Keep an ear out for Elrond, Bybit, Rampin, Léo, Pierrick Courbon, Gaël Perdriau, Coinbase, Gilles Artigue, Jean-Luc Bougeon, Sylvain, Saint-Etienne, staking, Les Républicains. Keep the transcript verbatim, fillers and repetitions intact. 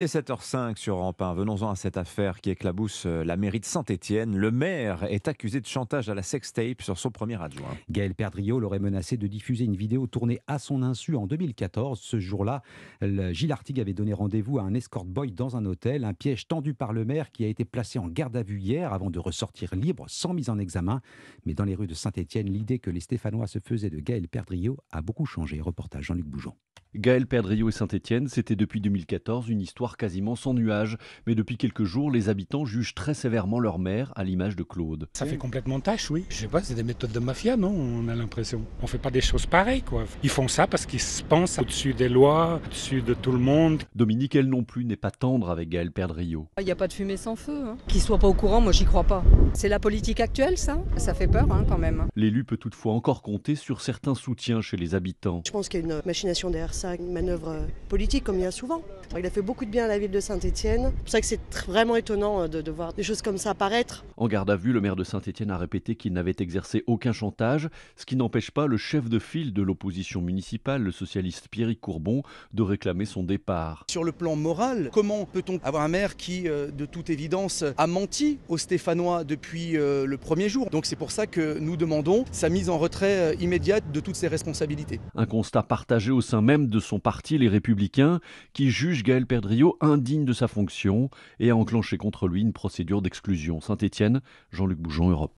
Et sept heures cinq sur Rampin, venons-en à cette affaire qui éclabousse la mairie de Saint-Etienne. Le maire est accusé de chantage à la sextape sur son premier adjoint. Gaël Perdriau l'aurait menacé de diffuser une vidéo tournée à son insu en deux mille quatorze. Ce jour-là, Gilles Artigue avait donné rendez-vous à un escort boy dans un hôtel. Un piège tendu par le maire qui a été placé en garde à vue hier avant de ressortir libre sans mise en examen. Mais dans les rues de Saint-Etienne, l'idée que les Stéphanois se faisaient de Gaël Perdriau a beaucoup changé. Reportage Jean-Luc Bougeon. Gaël Perdriau et Saint-Etienne, c'était depuis deux mille quatorze une histoire quasiment sans nuages. Mais depuis quelques jours, les habitants jugent très sévèrement leur maire, à l'image de Claude. Ça fait complètement tâche, oui. Je sais pas, c'est des méthodes de mafia, non? On a l'impression. On fait pas des choses pareilles, quoi. Ils font ça parce qu'ils se pensent au-dessus des lois, au-dessus de tout le monde. Dominique, elle non plus, n'est pas tendre avec Gaël Perdriau. Il n'y a pas de fumée sans feu. Hein. Qu'ils soient pas au courant, moi j'y crois pas. C'est la politique actuelle, ça. Ça fait peur, hein, quand même. L'élu peut toutefois encore compter sur certains soutiens chez les habitants. Je pense qu'il y a une machination derrière ça, une manœuvre politique comme il y a souvent. Il a fait beaucoup de bien à la ville de Saint-Etienne. C'est pour ça que c'est vraiment étonnant de, de voir des choses comme ça apparaître. En garde à vue, le maire de Saint-Etienne a répété qu'il n'avait exercé aucun chantage, ce qui n'empêche pas le chef de file de l'opposition municipale, le socialiste Pierrick Courbon, de réclamer son départ. Sur le plan moral, comment peut-on avoir un maire qui, de toute évidence, a menti aux Stéphanois depuis le premier jour? Donc c'est pour ça que nous demandons sa mise en retrait immédiate de toutes ses responsabilités. Un constat partagé au sein même de son parti, Les Républicains, qui juge Gaël Perdriau indigne de sa fonction et a enclenché contre lui une procédure d'exclusion. Saint-Etienne, Jean-Luc Bougeon, Europe.